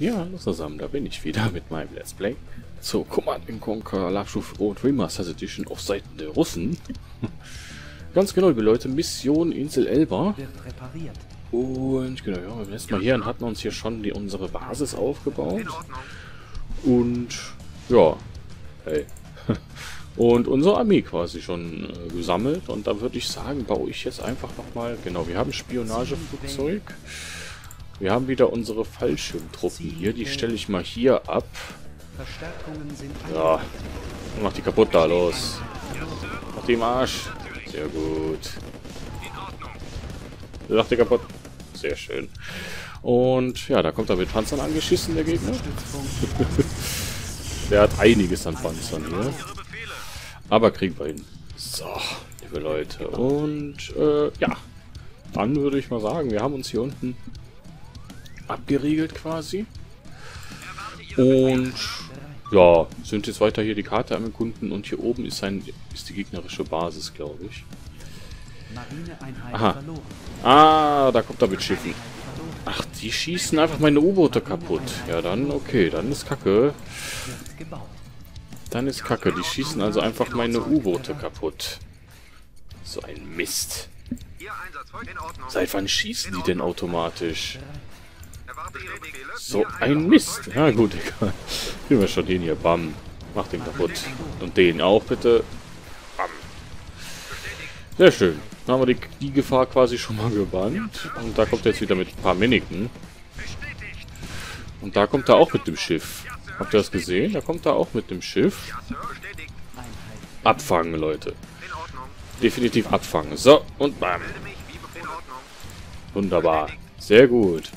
Ja, hallo zusammen, da bin ich wieder mit meinem Let's Play zu Command & Conquer Alarmstufe Rot Remastered Edition auf Seiten der Russen. Ganz genau, liebe Leute, Mission Insel Elba. Wird repariert. Und genau, ja, wir letzten Mal hier und hatten uns hier schon unsere Basis aufgebaut. Und ja, hey. Und unsere Armee quasi schon gesammelt. Und da würde ich sagen, baue ich jetzt einfach nochmal. Genau, wir haben Spionageflugzeug. Wir haben wieder unsere Fallschirmtruppen hier. Die stelle ich mal hier ab. Ja, mach die kaputt da, los. Mach die im Arsch. Sehr gut. Mach die kaputt. Sehr schön. Und ja, da kommt er mit Panzern angeschissen, der Gegner. Der hat einiges an Panzern hier. Aber kriegen wir hin. So, liebe Leute. Und ja, dann würde ich mal sagen, wir haben uns hier unten abgeriegelt quasi. Und ja, sind jetzt weiter hier die Karte am Erkunden. Und hier oben ist die gegnerische Basis, glaube ich. Aha. Ah, da kommt er mit Schiffen. Ach, die schießen einfach meine U-Boote kaputt. Ja, dann, okay, dann ist Kacke. Dann ist Kacke. Die schießen also einfach meine U-Boote kaputt. So ein Mist. Seit wann schießen die denn automatisch? So ein Mist. Na gut, egal. Nehmen wir schon den hier. Bam. Mach den kaputt. Und den auch bitte. Bam. Sehr schön. Dann haben wir die Gefahr quasi schon mal gebannt. Und da kommt er jetzt wieder mit ein paar Miniken. Und da kommt er auch mit dem Schiff. Habt ihr das gesehen? Da kommt er auch mit dem Schiff. Abfangen, Leute. Definitiv abfangen. So, und bam. Wunderbar. Sehr gut.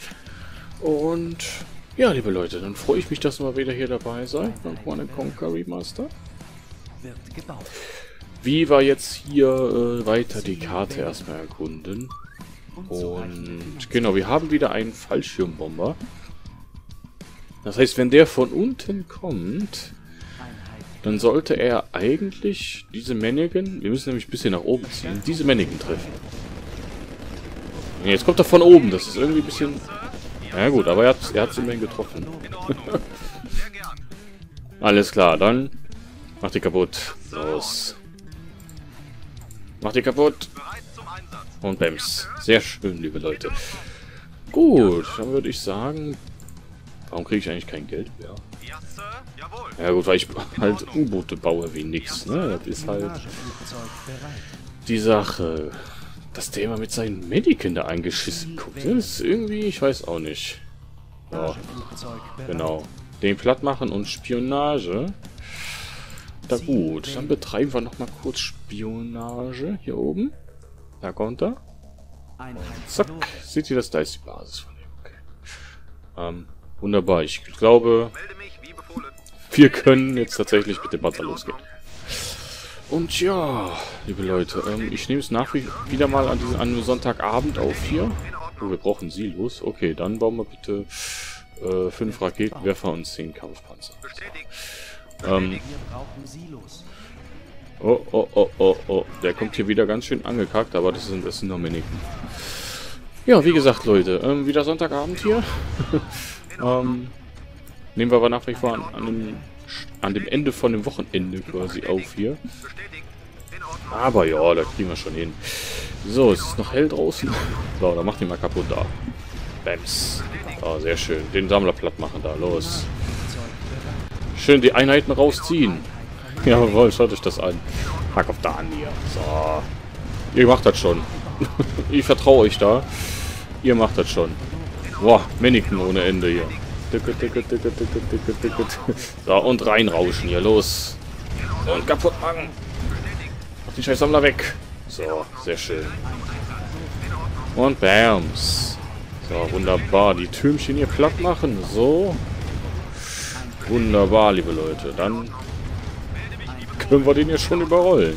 Und ja, liebe Leute, dann freue ich mich, dass ihr mal wieder hier dabei seid. Command & Conquer Remaster. Wie wir jetzt hier weiter die Karte erstmal erkunden. Und genau, wir haben wieder einen Fallschirmbomber. Das heißt, wenn der von unten kommt, dann sollte er eigentlich diese Männigen, wir müssen nämlich ein bisschen nach oben ziehen, diese Männigen treffen. Jetzt kommt er von oben, das ist irgendwie ein bisschen... Ja gut, aber er hat es immerhin getroffen. Alles klar, dann mach die kaputt. Los. Mach die kaputt. Und Bams. Sehr schön, liebe Leute. Gut, dann würde ich sagen... Warum kriege ich eigentlich kein Geld mehr? Ja gut, weil ich halt U-Boote baue wie nix. Ne? Das ist halt die Sache. Dass der immer mit seinen Mediken da eingeschissen guckt. Das ist irgendwie, ich weiß auch nicht. Ja, genau. Den platt machen und Spionage. Na gut, dann betreiben wir nochmal kurz Spionage hier oben. Da kommt er. Und zack. Seht ihr das? Da ist die Basis von dem. Okay. Wunderbar, ich glaube, wir können jetzt tatsächlich mit dem Panzer losgehen. Und ja, liebe Leute, ich nehme es nach wie wieder mal an Sonntagabend auf hier. Oh, wir brauchen Silos. Okay, dann bauen wir bitte 5 Raketenwerfer und 10 Kampfpanzer. So. Oh, der kommt hier wieder ganz schön angekackt, aber das sind nur Miniken. Ja, wie gesagt, Leute, wieder Sonntagabend hier. Nehmen wir aber nach wie vor an dem Ende von dem Wochenende quasi auf hier. Aber ja, da kriegen wir schon hin. So, es ist noch hell draußen. So, da macht ihn mal kaputt da. Bams. Oh, sehr schön. Den Sammler platt machen da. Los. Schön die Einheiten rausziehen. Jawohl, schaut euch das an. Hack auf da an hier. So. Ihr macht das schon. Ich vertraue euch da. Ihr macht das schon. Boah, Miniken ohne Ende hier. So, und reinrauschen hier, los. Und kaputt machen. Mach die scheiß Sammler weg. So, sehr schön. Und bams. So, wunderbar. Die Türmchen hier platt machen. So. Wunderbar, liebe Leute. Dann können wir den hier schon überrollen.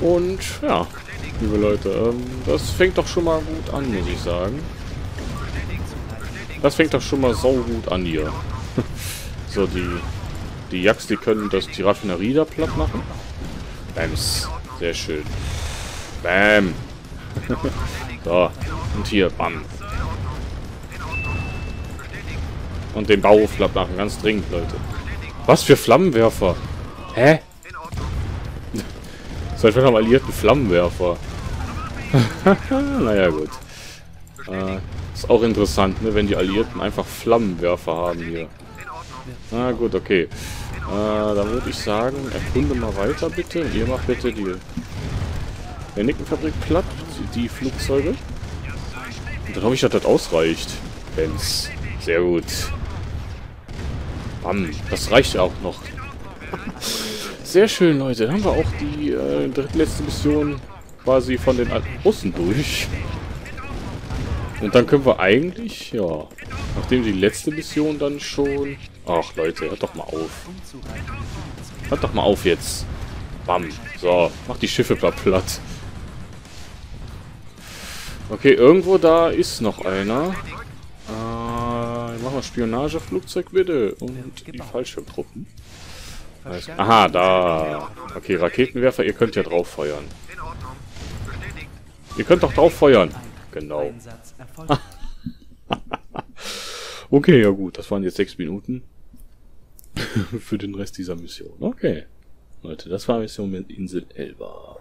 Und ja, liebe Leute, das fängt doch schon mal gut an, muss ich sagen. Das fängt doch schon mal so gut an hier. So, die Jacks, die können die Raffinerie da platt machen. Bams. Sehr schön. Bam. So. Und hier. Bam. Und den Bauhof platt machen. Ganz dringend, Leute. Was für Flammenwerfer? Hä? Seit wann haben Alliierten Flammenwerfer? Naja, gut. Ist auch interessant, ne, wenn die Alliierten einfach Flammenwerfer haben hier. Na gut, okay. Dann würde ich sagen, erkunde mal weiter bitte. Ihr macht bitte die Nickenfabrik platt, die Flugzeuge. Und dann hoffe ich, dass das ausreicht. Wenn's. Sehr gut. Mann, das reicht ja auch noch. Sehr schön, Leute. Dann haben wir auch die drittletzte Mission quasi von den Russen durch. Und dann können wir eigentlich, ja, nachdem die letzte Mission dann schon... Ach, Leute, hört doch mal auf. Hört doch mal auf jetzt. Bam. So, mach die Schiffe platt. Okay, irgendwo da ist noch einer. Machen wir Spionageflugzeug bitte. Und die Fallschirmtruppen. Aha, da. Okay, Raketenwerfer, ihr könnt ja drauf feuern. Ihr könnt doch drauf feuern. Genau. Okay, ja gut. Das waren jetzt 6 Minuten. Für den Rest dieser Mission. Okay. Leute, das war Mission mit Insel Elba.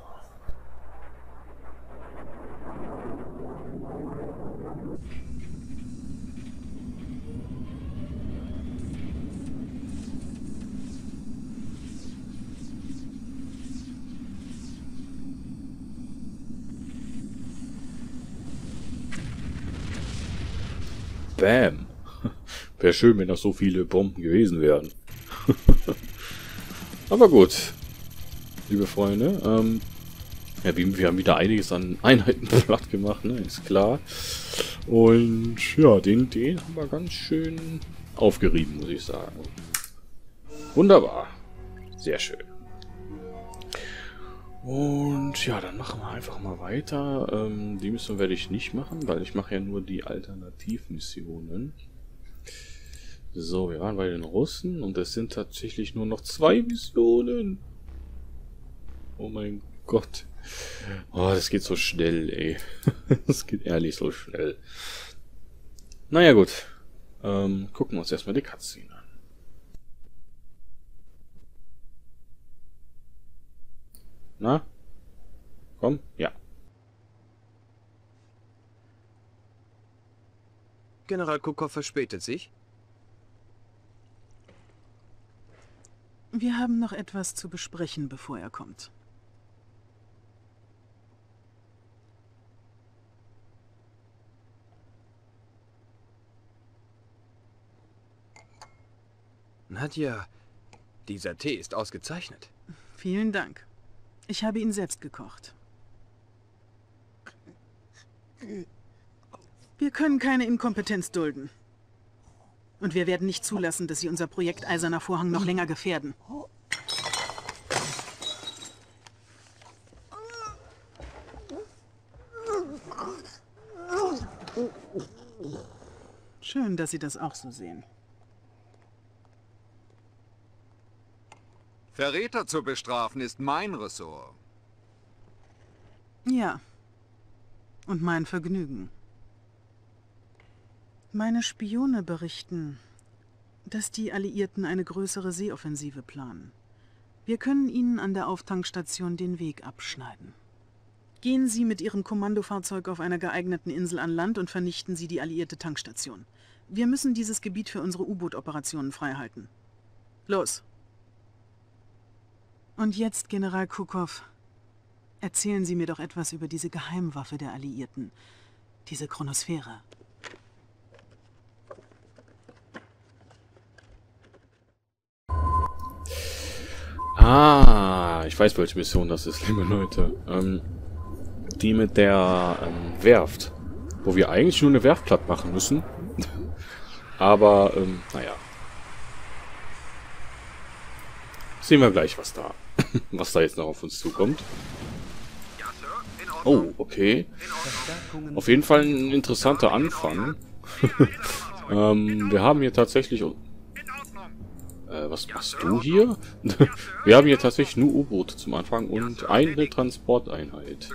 Bam. Wäre schön, wenn noch so viele Bomben gewesen wären. Aber gut. Liebe Freunde. Ja, wir haben wieder einiges an Einheiten platt gemacht, ne? Ist klar. Und ja, den haben wir ganz schön aufgerieben, muss ich sagen. Wunderbar. Sehr schön. Und ja, dann machen wir einfach mal weiter. Die Mission werde ich nicht machen, weil ich mache ja nur die Alternativmissionen. So, wir waren bei den Russen und es sind tatsächlich nur noch 2 Missionen. Oh mein Gott. Oh, das geht so schnell, ey. Das geht ehrlich so schnell. Naja, gut. Gucken wir uns erstmal die Cutscene an. Na? Komm? Ja. General Kukov verspätet sich. Wir haben noch etwas zu besprechen, bevor er kommt. Nadja, dieser Tee ist ausgezeichnet. Vielen Dank. Ich habe ihn selbst gekocht. Wir können keine Inkompetenz dulden. Und wir werden nicht zulassen, dass sie unser Projekt Eiserner Vorhang noch länger gefährden. Schön, dass Sie das auch so sehen. Verräter zu bestrafen ist mein Ressort. Ja. Und mein Vergnügen. Meine Spione berichten, dass die Alliierten eine größere Seeoffensive planen. Wir können ihnen an der Auftankstation den Weg abschneiden. Gehen Sie mit Ihrem Kommandofahrzeug auf einer geeigneten Insel an Land und vernichten Sie die alliierte Tankstation. Wir müssen dieses Gebiet für unsere U-Boot-Operationen freihalten. Los! Und jetzt, General Kukov, erzählen Sie mir doch etwas über diese Geheimwaffe der Alliierten, diese Chronosphäre. Ah, ich weiß, welche Mission das ist, liebe Leute. Die mit der Werft, wo wir eigentlich nur eine Werft platt machen müssen. Aber, naja. Sehen wir gleich, was da jetzt noch auf uns zukommt. Oh, okay. Auf jeden Fall ein interessanter Anfang. Wir haben hier tatsächlich... was machst du hier? Wir haben hier tatsächlich nur U-Boote zum Anfang und eine Transporteinheit.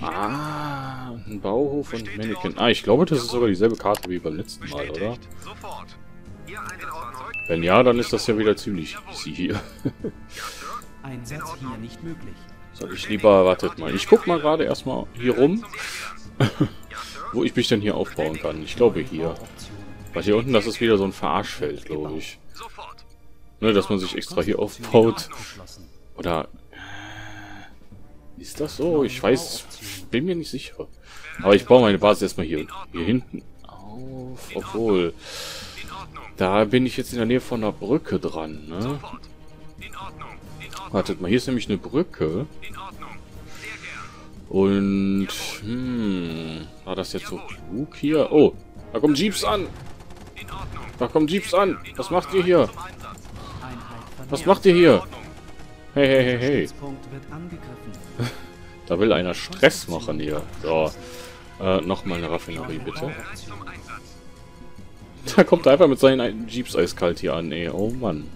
Ah, ein Bauhof und Mannequin. Ah, ich glaube, das ist sogar dieselbe Karte wie beim letzten Mal, oder? Wenn ja, dann ist das ja wieder ziemlich easy hier. Soll ich lieber, wartet mal. Ich guck mal gerade erstmal hier rum, wo ich mich denn hier aufbauen kann. Ich glaube hier. Was hier unten, das ist wieder so ein Verarschfeld, glaube ich. Ne, dass man sich extra hier aufbaut. Oder... Ist das so? Ich weiß, bin mir nicht sicher. Aber ich baue meine Basis erstmal hier hinten auf. Obwohl, da bin ich jetzt in der Nähe von einer Brücke dran, ne? Wartet mal, hier ist nämlich eine Brücke. Und, war das jetzt so klug hier? Oh, da kommen Jeeps an! Da kommen Jeeps an! Was macht ihr hier? Was macht ihr hier? Hey, hey, hey, hey. Da will einer Stress machen hier. So. Nochmal eine Raffinerie, bitte. Da kommt er einfach mit seinen Jeeps eiskalt hier an, ey. Oh Mann.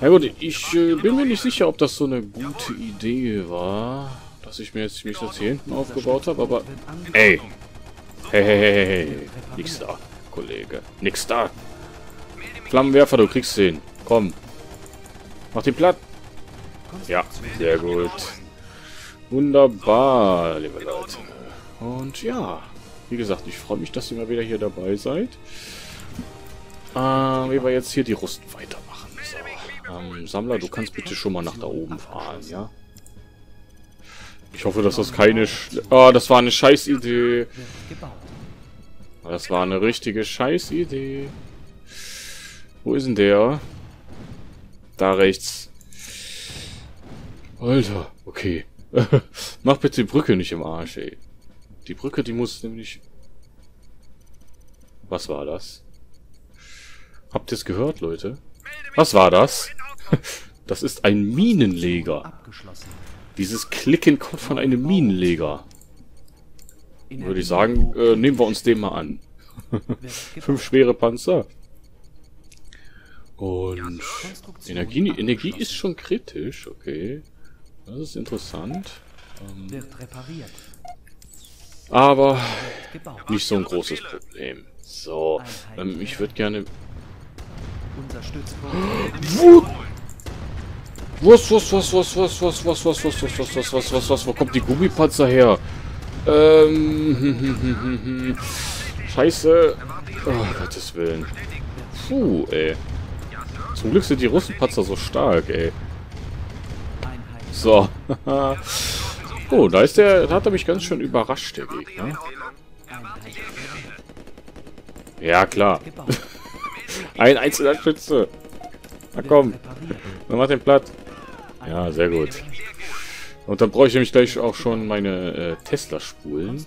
Na gut, ich bin mir nicht sicher, ob das so eine gute Idee war, dass ich mir jetzt mich das hier hinten aufgebaut habe, aber... Ey! Hey, hey, hey, hey. Nix da, Kollege. Nix da. Flammenwerfer, du kriegst den. Komm. Mach den platt. Ja, sehr gut. Wunderbar, liebe Leute. Und ja, wie gesagt, ich freue mich, dass ihr mal wieder hier dabei seid. Wie wir jetzt hier die Rüsten weitermachen. So. Sammler, du kannst bitte schon mal nach da oben fahren, ja? Ich hoffe, dass das keine... Ah, das war eine Scheißidee. Das war eine richtige Scheißidee. Wo ist denn der? Da rechts. Alter, okay. Mach bitte die Brücke nicht im Arsch, ey. Die Brücke, die muss nämlich... Was war das? Habt ihr es gehört, Leute? Was war das? Das ist ein Minenleger. Dieses Klicken kommt von einem Minenleger. Würde ich sagen, nehmen wir uns den mal an. 5 schwere Panzer. Und Energie ist schon kritisch, okay. Das ist interessant. Aber nicht so ein großes Problem. So, ich würde gerne... Wo kommt die Gummipanzer her? Scheiße. Oh, Gottes Willen. Puh, ey. Zum Glück sind die Russenpanzer so stark, ey. So. Oh, da ist der... Da hat er mich ganz schön überrascht, der Gegner. Ja, klar. Ein einzelner Schütze. Na komm. Dann mach den platt. Ja, sehr gut. Und dann brauche ich nämlich gleich auch schon meine Tesla-Spulen.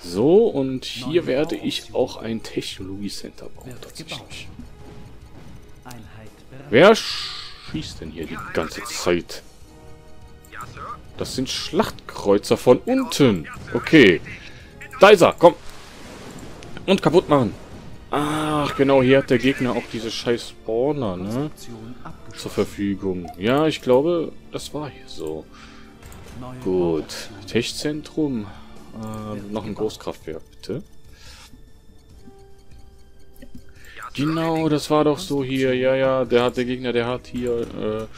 So, und hier werde ich auch ein Technologie-Center bauen, tatsächlich. Wer schießt denn hier die ganze Zeit? Das sind Schlachtkreuzer von unten. Okay. Da ist er. Komm. Und kaputt machen. Ach, genau. Hier hat der Gegner auch diese scheiß Spawner, ne? Zur Verfügung. Ja, ich glaube, das war hier so. Gut. Techzentrum. Noch ein Großkraftwerk, bitte. Genau, das war doch so hier. Ja, ja, der Gegner hat hier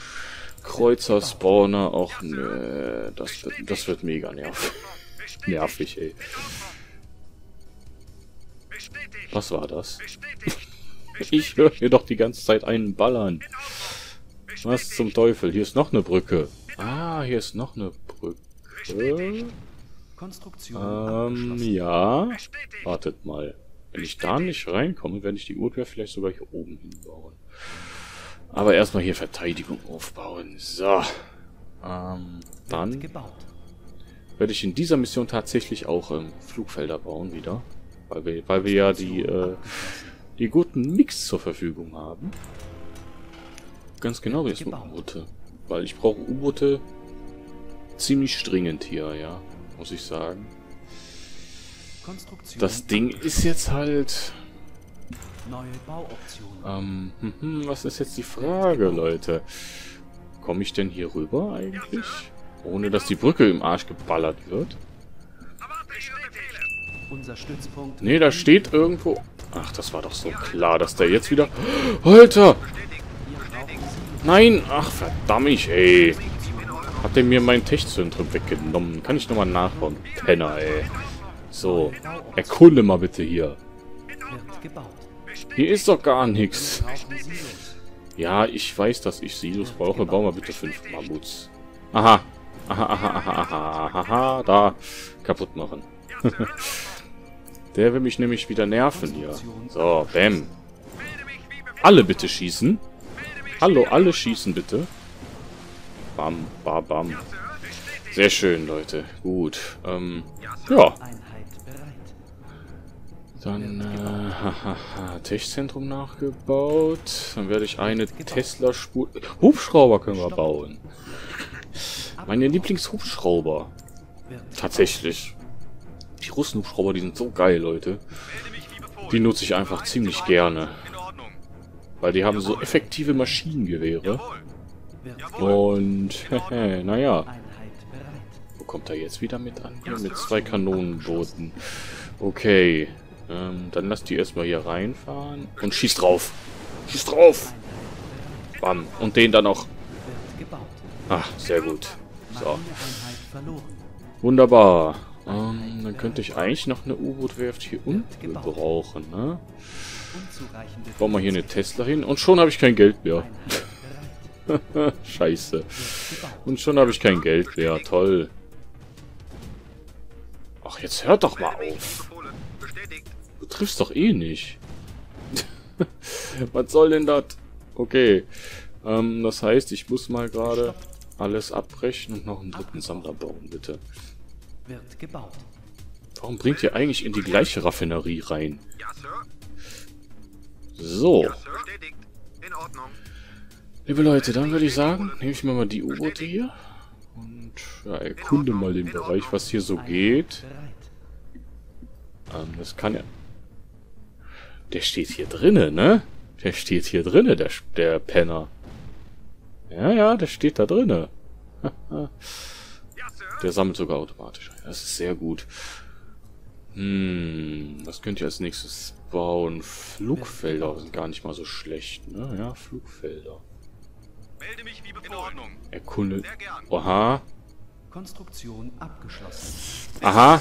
Kreuzer-Spawner auch. Ne, das wird mega nervig, ey. Was war das? Ich höre hier doch die ganze Zeit einen ballern. Was zum Teufel? Hier ist noch eine Brücke. Ah, hier ist noch eine Brücke. Ja. Wartet mal. Wenn ich da nicht reinkomme, werde ich die Uhr vielleicht sogar hier oben hinbauen. Aber erstmal hier Verteidigung aufbauen. So. Dann werde ich in dieser Mission tatsächlich auch Flugfelder bauen wieder. Weil wir ja die guten Mix zur Verfügung haben. Ganz genau, wie es mit U-Boote. Weil ich brauche U-Boote ziemlich dringend hier, ja. Muss ich sagen. Das Ding ist jetzt halt... Neue Bauoptionen. Was ist jetzt die Frage, Leute? Komme ich denn hier rüber eigentlich? Ohne dass die Brücke im Arsch geballert wird. Ne, da steht irgendwo... Ach, das war doch so klar, dass der jetzt wieder... Alter! Nein! Ach, verdammt, ey! Hat der mir mein Tech-Zentrum weggenommen? Kann ich nochmal nachbauen? Penner, ey. So, erkunde mal bitte hier. Hier ist doch gar nichts. Ja, ich weiß, dass ich Silos brauche. Bau mal bitte 5 Mammuts. Aha. Aha, aha, aha, aha, aha, aha. Da. Kaputt machen. Der will mich nämlich wieder nerven hier. So, bam. Alle bitte schießen. Hallo, alle schießen bitte. Bam, bam, bam. Sehr schön, Leute. Gut. Ja. Dann Tech-Zentrum nachgebaut. Dann werde ich eine Tesla-Spur... Hubschrauber können wir bauen. Meine Lieblingshubschrauber. Tatsächlich. Die Russen-Hubschrauber, die sind so geil, Leute. Die nutze ich einfach ziemlich gerne. Weil die haben so effektive Maschinengewehre. Und, naja. Wo kommt er jetzt wieder mit an? Hier mit 2 Kanonenbooten. Okay. Dann lasst die erstmal hier reinfahren. Und schießt drauf. Schießt drauf! Bam. Und den dann auch. Ach, sehr gut. So. Wunderbar. Dann könnte ich eigentlich noch eine U-Boot-Werft hier unten brauchen, ne? Bauen wir hier eine Tesla hin. Und schon habe ich kein Geld mehr. Scheiße. Und schon habe ich kein Geld mehr. Toll. Ach, jetzt hört doch mal auf. Du triffst doch eh nicht. Was soll denn das? Okay. Das heißt, ich muss mal gerade alles abbrechen und noch einen dritten Sammler bauen, bitte. Warum bringt ihr eigentlich in die gleiche Raffinerie rein? So. Liebe Leute, dann würde ich sagen, nehme ich mir mal die U-Boote hier und ja, erkunde mal den Bereich, was hier so geht. Das kann ja... Der steht hier drinnen, ne? Der steht hier drinnen, der Penner. Ja, ja, der steht da drinnen. Der sammelt sogar automatisch. Das ist sehr gut. Hm, was könnt ihr als nächstes bauen? Flugfelder sind gar nicht mal so schlecht, ne? Ja, Flugfelder. Melde mich wie befohlen. Erkunde. Oha. Konstruktion abgeschlossen. Aha.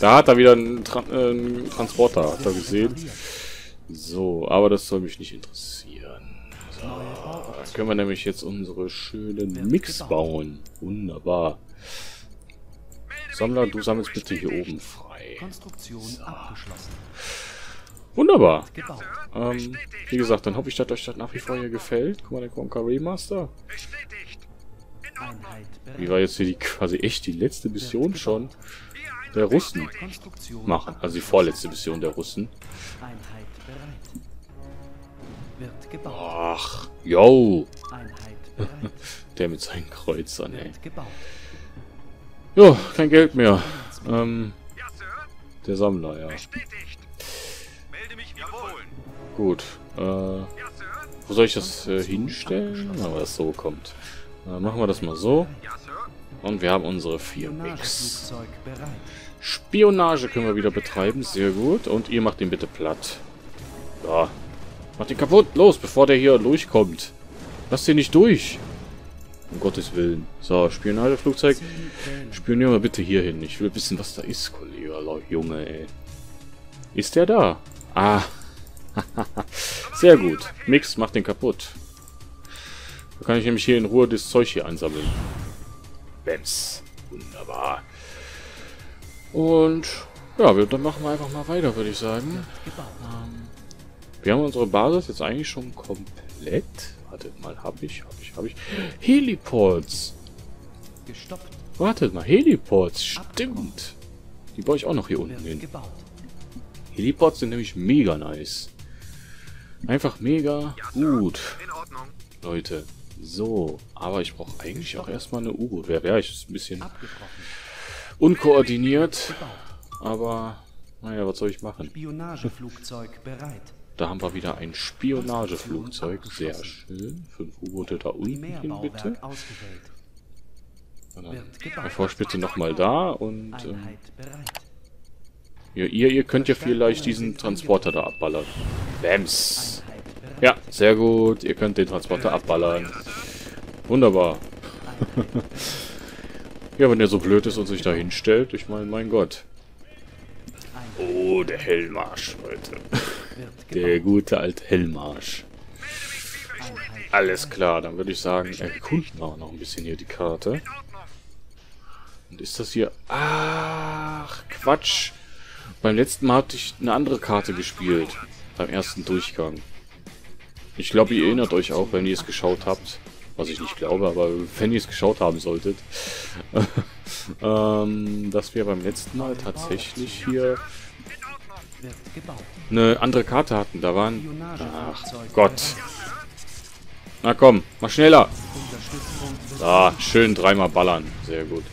Da hat er wieder einen Transporter, habt ihr gesehen. So, aber das soll mich nicht interessieren. So, da können wir nämlich jetzt unsere schönen Mix bauen. Wunderbar. Sammler, du sammelst bitte hier oben frei. Konstruktion abgeschlossen. Wunderbar. Wie gesagt, dann hoffe ich, dass euch das nach wie vor hier gefällt. Guck mal, der Conquer Remaster. Wie war jetzt hier die quasi echt die letzte Mission schon der Russen machen. Also die vorletzte Mission der Russen. Ach, yo. Der mit seinen Kreuzern, ey. Jo, kein Geld mehr. Der Sammler, ja. Gut. Wo soll ich das hinstellen? Aber das so kommt. Machen wir das mal so. Und wir haben unsere 4 Mix. Spionage können wir wieder betreiben. Sehr gut. Und ihr macht den bitte platt. Ja. Macht den kaputt. Los, bevor der hier durchkommt. Lasst den nicht durch. Um Gottes Willen. So, Spionageflugzeug. Spionieren wir bitte hier hin. Ich will wissen, was da ist, Kollege. Junge, ey. Ist der da? Ah. Sehr gut. Mix macht den kaputt. Da kann ich nämlich hier in Ruhe das Zeug hier einsammeln. Bams. Wunderbar. Und ja, dann machen wir einfach mal weiter, würde ich sagen. Wir haben unsere Basis jetzt eigentlich schon komplett. Wartet mal, hab ich. Heliports. Gestoppt. Wartet mal, Heliports. Stimmt. Die baue ich auch noch hier unten hin. Heliports sind nämlich mega nice. Einfach mega gut. Leute. So. Aber ich brauche eigentlich auch erstmal eine U-Boot. Ja, ich ist ein bisschen unkoordiniert. Aber, naja, was soll ich machen? Spionageflugzeug bereit. Da haben wir wieder ein Spionageflugzeug. Sehr schön. 5 U-Boote da unten hin, bitte. Und dann erforscht bitte nochmal da und... ihr könnt ja vielleicht diesen Transporter da abballern. Bams! Ja, sehr gut. Ihr könnt den Transporter abballern. Wunderbar. Ja, wenn der so blöd ist und sich da hinstellt, ich meine, mein Gott. Oh, der Hellmarsch, Leute. Der gute alte Hellmarsch. Alles klar, dann würde ich sagen, erkunden wir auch noch ein bisschen hier die Karte. Und ist das hier... Ach, Quatsch. Beim letzten Mal hatte ich eine andere Karte gespielt. Beim ersten Durchgang. Ich glaube, ihr erinnert euch auch, wenn ihr es geschaut habt. Was ich nicht glaube, aber wenn ihr es geschaut haben solltet. Dass wir beim letzten Mal tatsächlich hier eine andere Karte hatten. Da waren... Ach Gott. Na komm, mach schneller. Da, schön dreimal ballern. Sehr gut.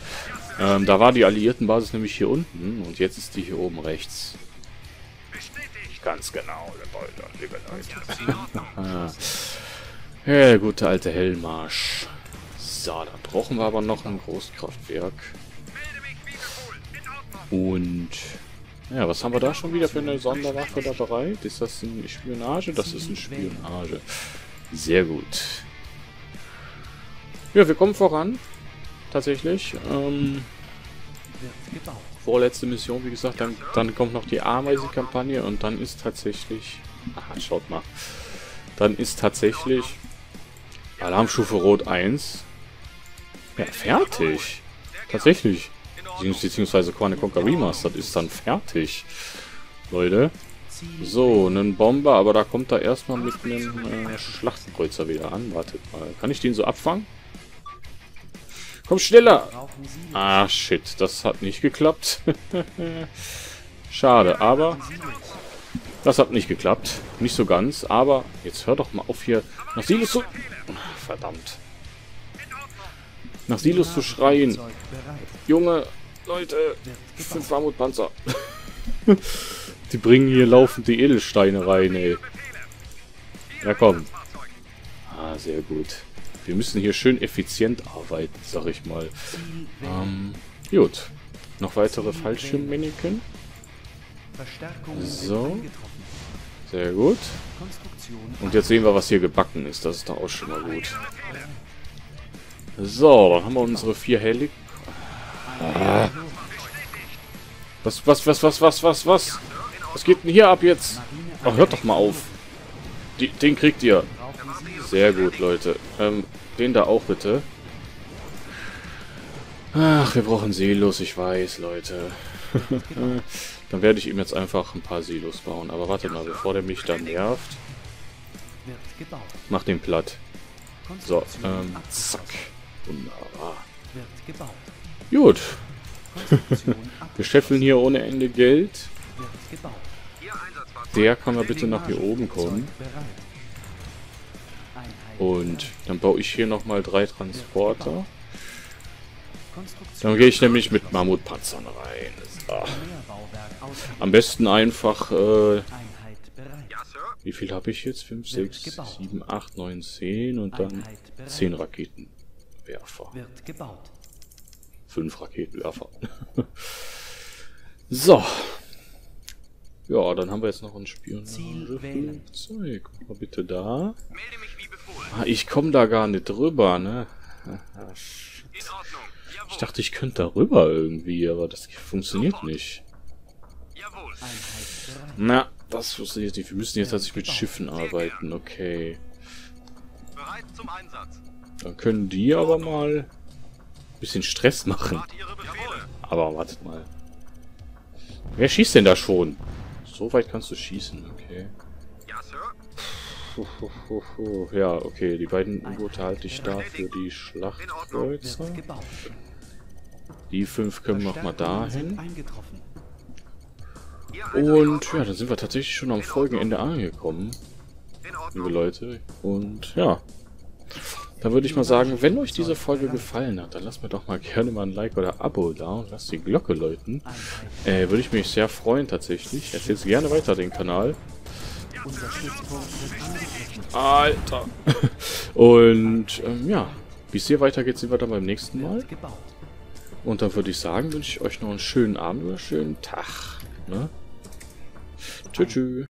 Da war die Alliiertenbasis nämlich hier unten und jetzt ist die hier oben rechts. Ganz genau, liebe Leute. Ja, gute alte Hellmarsch. So, dann brauchen wir aber noch ein Großkraftwerk. Und... Ja, was haben wir da schon wieder für eine Sonderwaffe da bereit? Ist das eine Spionage? Das ist eine Spionage. Sehr gut. Ja, wir kommen voran. Tatsächlich. Vorletzte Mission, wie gesagt, dann kommt noch die Ameisenkampagne und dann ist tatsächlich... Aha, schaut mal. Dann ist tatsächlich Alarmstufe Rot 1 ja, fertig. Tatsächlich. Beziehungsweise Command & Conquer Remastered ist dann fertig. Leute. So, einen Bomber, aber da kommt er erstmal mit einem Schlachtkreuzer wieder an. Wartet mal. Kann ich den so abfangen? Komm schneller! Ah, shit. Das hat nicht geklappt. Schade, aber... Das hat nicht geklappt. Nicht so ganz, aber... Jetzt hör doch mal auf hier... Nach Silos zu... Verdammt. Nach Silos zu schreien. Junge, Leute. 5 Mammutpanzer. Die bringen hier laufend die Edelsteine rein, ey. Ja, komm. Ah, sehr gut. Wir müssen hier schön effizient arbeiten, sag ich mal. Gut. Noch weitere Fallschirmmännchen. So. Sehr gut. Und jetzt sehen wir, was hier gebacken ist. Das ist doch auch schon mal gut. So, dann haben wir unsere 4 Helik... Ah. Was? Was geht denn hier ab jetzt? Ach, hört doch mal auf. Den kriegt ihr. Sehr gut, Leute. Den da auch bitte. Ach, wir brauchen Silos, ich weiß, Leute. Dann werde ich ihm jetzt einfach ein paar Silos bauen. Aber warte mal, bevor der mich dann nervt. Mach den platt. So, zack. Wunderbar. Gut. Wir scheffeln hier ohne Ende Geld. Der kann mal bitte nach hier oben kommen. Und dann baue ich hier nochmal 3 Transporter. Dann gehe ich nämlich mit Mammutpanzern rein. So. Am besten einfach... wie viel habe ich jetzt? 5, 6, 7, 8, 9, 10 und dann 10 Raketenwerfer. 5 Raketenwerfer. So. Ja, dann haben wir jetzt noch ein Spionageflugzeug. Mal bitte da. Ah, ich komme da gar nicht drüber, ne? Ich dachte, ich könnte da rüber irgendwie, aber das funktioniert nicht. Na, das funktioniert nicht. Wir müssen jetzt tatsächlich mit Schiffen arbeiten, okay. Dann können die aber mal ein bisschen Stress machen. Aber wartet mal. Wer schießt denn da schon? So weit kannst du schießen, okay. Ja, okay, die beiden U-Boote halte ich da für die Schlachtkreuzer. Die 5 können wir nochmal dahin. Und ja, dann sind wir tatsächlich schon am Folgenende angekommen, liebe Leute. Und ja, dann würde ich mal sagen, wenn euch diese Folge gefallen hat, dann lasst mir doch mal gerne mal ein Like oder ein Abo da und lasst die Glocke läuten. Würde ich mich sehr freuen tatsächlich. Erzählt gerne weiter den Kanal. Unser Stützpunkt wird angegriffen. Alter. Und ja, bis hier weiter geht, sehen wir dann beim nächsten Mal. Und dann würde ich sagen, wünsche ich euch noch einen schönen Abend oder einen schönen Tag. Ne? Tschüss.